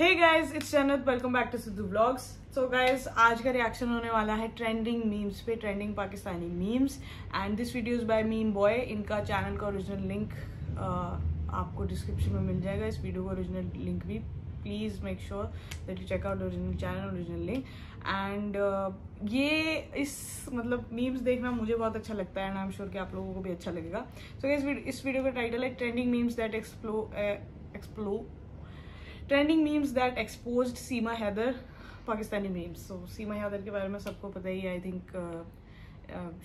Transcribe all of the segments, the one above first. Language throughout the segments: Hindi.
Hey guys it's Jannat, welcome back to Sidhu vlogs. So guys, आज का रिएक्शन होने वाला है ट्रेंडिंग मीम्स पे, trending Pakistani memes. And this video is by meme boy. इनका चैनल का ओरिजिनल लिंक आपको डिस्क्रिप्शन में मिल जाएगा, इस वीडियो का ओरिजिनल लिंक भी। Please make sure that you check out original channel, original link. And ये इस मतलब मीम्स देखना मुझे बहुत अच्छा लगता है एंड आई एम श्योर कि आप लोगों को भी अच्छा लगेगा। सो इस वीडियो का टाइटल है trending memes that exposed Seema Haider Pakistani memes. So Seema Haider के बारे में सबको पता ही, I think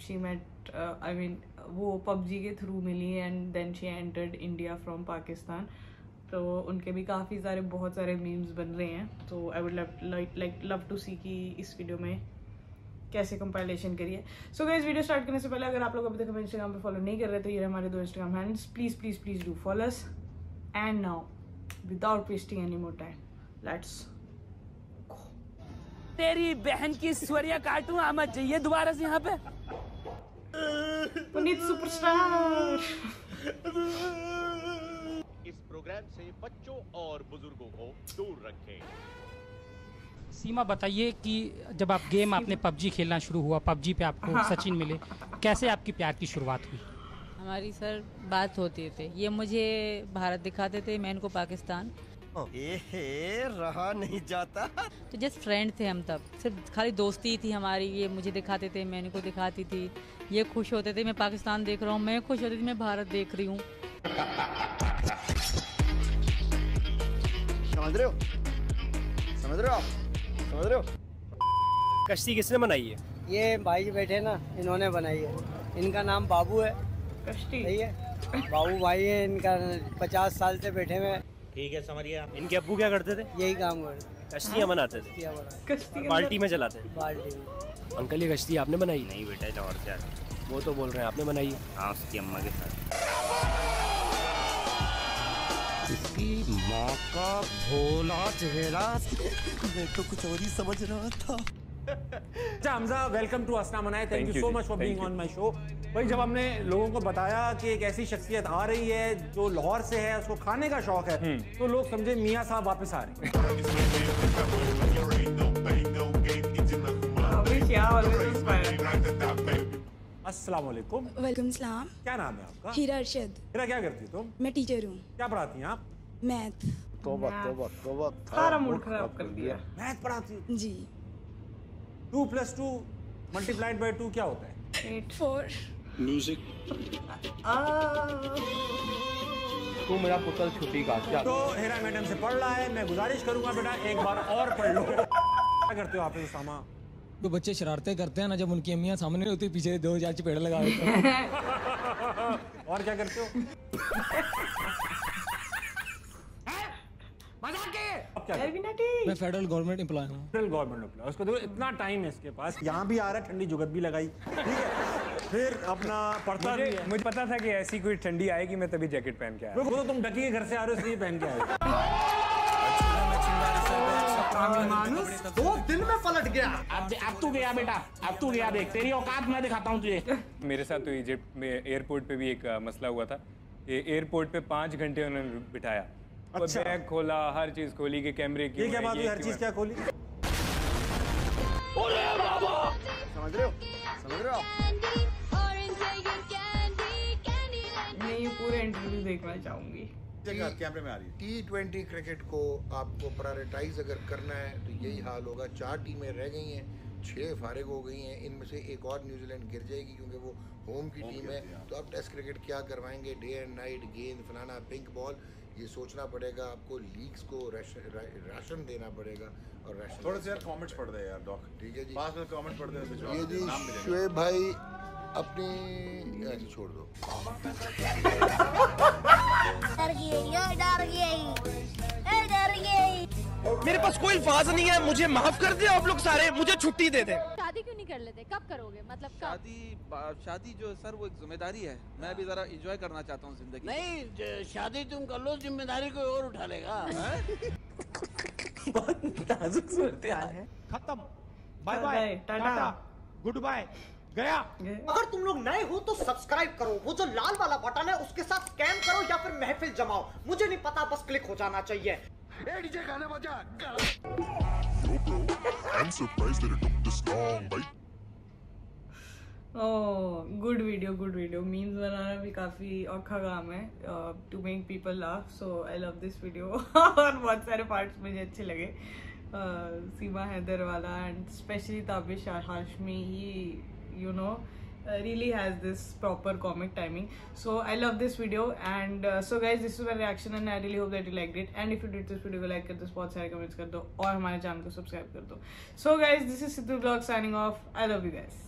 she met, I mean वो पबजी के थ्रू मिली and then she entered India from Pakistan. तो उनके भी काफ़ी सारे बहुत सारे मीम्स बन रहे हैं। तो I would love to see कि इस वीडियो में कैसे कंपाइलेशन करिए। सो गाइस, वीडियो स्टार्ट करने से पहले अगर आप लोग अभी तक हमें इंस्टाग्राम पर फॉलो नहीं कर रहे तो ये हमारे दो Instagram handles, please please please do follow us. And now Without wasting any more time, let's go. तेरी बहन की स्वरिया काटूं आमद चाहिए दोबारा से यहाँ पे। पुनीत सुपरस्टार। इस प्रोग्राम से बच्चों और बुजुर्गों को दूर रखें। सीमा, बताइए कि जब आप गेम आपने PUBG खेलना शुरू हुआ, PUBG पे आपको सचिन मिले, कैसे आपकी प्यार की शुरुआत हुई? हमारी सर बात होती थी, ये मुझे भारत दिखाते थे, मैं इनको पाकिस्तान। रहा नहीं जाता, तो जस्ट फ्रेंड थे हम तब, सिर्फ खाली दोस्ती थी हमारी। ये मुझे दिखाते थे, मैं इनको दिखाती थी, ये खुश होते थे मैं पाकिस्तान देख रहा हूँ, मैं खुश होती थी मैं भारत देख रही हूँ। समझ रहे हो, समझ रहे हो आप, समझ रहे हो? कश्ती किसने बनाई है? ये भाई बैठे ना, इन्होंने बनाई है। इनका नाम बाबू है, सही है, बाबू भाई है। इनका 50 साल से बैठे हुए, ठीक है, समझिए आप। इनके अब्बू क्या करते थे? यही काम करते थे, कश्तियाँ बनाते थे, बाल्टी में चलाते थे। बाल्टी। अंकल, ये कश्ती आपने बनाई? नहीं बेटा, लाहौर से आए। वो तो बोल रहे हैं आपने बनाई है। हाँ, उसकी अम्मा के साथ। इसकी माँ का भोला चेहरा, मैं तो कुछ और ही समझ रहा था। हमजा, वेलकम टू असना मनाए, thank you so much for being on my show. भाई, जब हमने लोगों को बताया कि एक ऐसी शख्सियत आ रही है जो लाहौर से है, उसको खाने का शौक है, तो लोग समझे मियाँ साहब वापस आ रहे हैं। अस्सलाम वालेकुम। वालेकुम सलाम। क्या नाम है आपका? हीरा अर्शद। हीरा, क्या करती हो तुम? मैं टीचर हूँ। क्या पढ़ाती हैं आप? मैथ। तौबा तौबा तौबा, सारा मूड खराब कर दिया। मैथ पढ़ाती हूँ जी। 2 + 2 × 2 क्या होता है? 8, 4। म्यूजिक। तू मेरा पुतल छुट्टी का क्या? तो हेरा मैडम से पढ़ रहा है, मैं गुजारिश करूंगा बेटा एक बार और पढ़ लो। क्या करते हो आप उसामा? तो बच्चे शरारतें करते हैं ना, जब उनकी अम्मियाँ सामने होती है पीछे 2000 चपेड़ लगा देते हैं। और क्या करते हो? मैं फेडरल गवर्नमेंट एम्प्लॉय हूँ। फेडरल गवर्नमेंट एम्प्लॉय, उसको देखो इतना टाइम है इसके पास, यहाँ भी आ रहा है, ठंडी जुगत भी लगाई, ठीक है, फिर अपना पढ़ता भी है। मुझे पता था कि ऐसी कोई ठंडी आएगी, मैं तभी जैकेट पहन के आया। वो तो तुम डकी के घर से आ रहे हो इसलिए पहन के आए। 2 दिन में पलट गया। अब तू गया बेटा, अब तू गया, देख तेरी औकात मैं दिखाता हूँ तुझे। मेरे साथ तो इजिप्ट में एयरपोर्ट पे भी एक मसला हुआ था। एयरपोर्ट पे 5 घंटे उन्होंने बिठाया, अच्छा। बैग खोला, हर चीज खोली के कैमरे की, क्या बात हुई? हर चीज क्या खोली? अरे बाबा, समझ रहे हो, समझ रहे हो? मैं ये पूरे इंटरव्यू देखना चाहूंगी। कैमरे में आ रही है। T20 क्रिकेट को आपको प्रायोरिटाइज अगर करना है तो यही हाल होगा। 4 टीमें रह गई हैं, 6 फारिग हो गई हैं, इनमें से एक और न्यूजीलैंड गिर जाएगी क्योंकि वो होम की टीम है। तो आप टेस्ट क्रिकेट क्या करवाएंगे? डे एंड नाइट गेंद, फलाना, पिंक बॉल, ये सोचना पड़ेगा आपको। लीग्स को राशन देना पड़ेगा और राशन थोड़ा सा। यार कमेंट्स पढ़ दे यार डॉक, ठीक है जी, पास में कमेंट पढ़ दे। ये जी शुएब भाई अपनी ऐसे छोड़ दो। मेरे पास कोई अल्फाज नहीं है, मुझे माफ कर दे आप लोग सारे, मुझे छुट्टी दे दे। शादी क्यों नहीं कर लेते? कब करोगे? मतलब कब? शादी जो सर वो एक जिम्मेदारी है, मैं भी जरा एंजॉय करना चाहता हूँ जिंदगी। नहीं, शादी तुम कर लो, जिम्मेदारी कोई और उठा लेगा। खत्म, bye bye, tata, good bye, गया। अगर तुम लोग नए हो तो सब्सक्राइब करो, वो जो लाल वाला बटन है उसके साथ स्कैम करो या फिर महफिल जमाओ, मुझे नहीं पता, बस क्लिक हो जाना चाहिए। गुड वीडियो मीम्स बनाना भी काफ़ी औखा काम है to make people laugh, so I love this video और बहुत सारे पार्ट्स मुझे अच्छे लगे, सीमा हैदर वाला and specially Tabish Hashmi, he you know really has this proper comic timing, so I love this video and so guys this is my reaction and I really hope that you liked it and if you did this video को like कर दो, बहुत सारे comments कर दो और हमारे चैनल को subscribe कर दो. So guys this is Siddhu Vlogs signing off, I love you guys.